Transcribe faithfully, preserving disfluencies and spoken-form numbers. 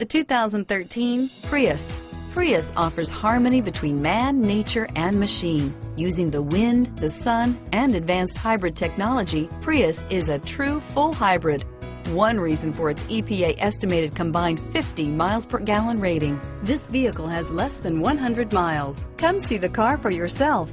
The two thousand thirteen Prius. Prius offers harmony between man, nature, and machine. Using the wind, the sun, and advanced hybrid technology, Prius is a true full hybrid. One reason for its E P A estimated combined fifty miles per gallon rating. This vehicle has less than one hundred miles. Come see the car for yourself.